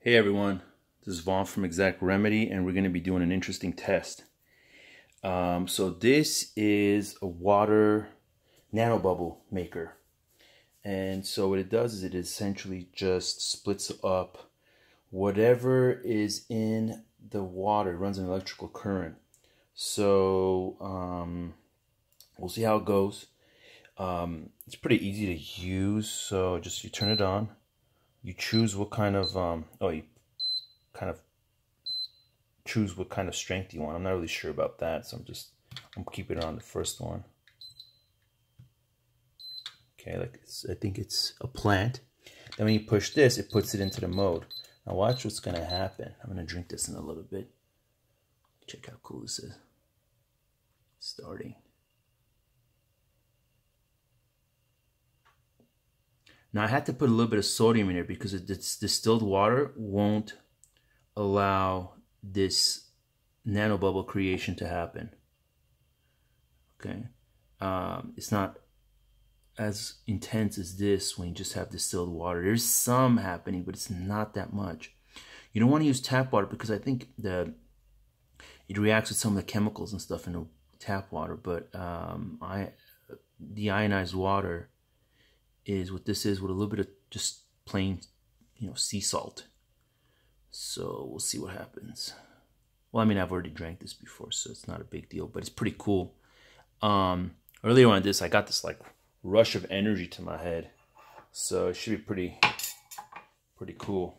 Hey everyone, this is Vaughn from Exact Remedy, and we're going to be doing an interesting test. So this is a water nanobubble maker, and so what it does is it essentially just splits up whatever is in the water. It runs an electrical current, so we'll see how it goes. It's pretty easy to use, so just you turn it on. You choose what kind of strength you want. I'm not really sure about that, so I'm keeping it on the first one. Okay, I think it's a plant. Then when you push this, it puts it into the mode. Now watch what's gonna happen. I'm gonna drink this in a little bit. Check how cool this is. Starting. Now, I had to put a little bit of sodium in here because it's distilled water won't allow this nanobubble creation to happen. Okay, it's not as intense as this when you just have distilled water. There's some happening, but it's not that much. You don't want to use tap water because I think it reacts with some of the chemicals and stuff in the tap water, but the ionized water is what this is, with a little bit of just plain, sea salt. So we'll see what happens. Well, I mean, I've already drank this before, so it's not a big deal, but it's pretty cool. Earlier on I got this rush of energy to my head, so it should be pretty cool.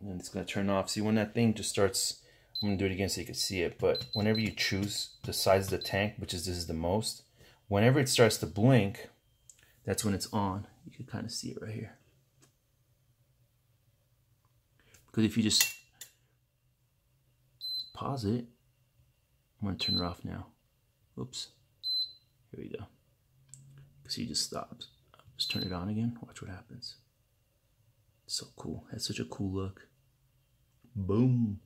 And then it's gonna turn off. See, when that thing just starts, I'm gonna do it again so you can see it, but whenever you choose the size of the tank, which is this is the most, whenever it starts to blink, that's when it's on. You can kind of see it right here. Because if you just pause it, I'm gonna turn it off now. Oops, here we go. Because you just stopped. Just turn it on again, watch what happens. It's so cool, that's such a cool look. Boom.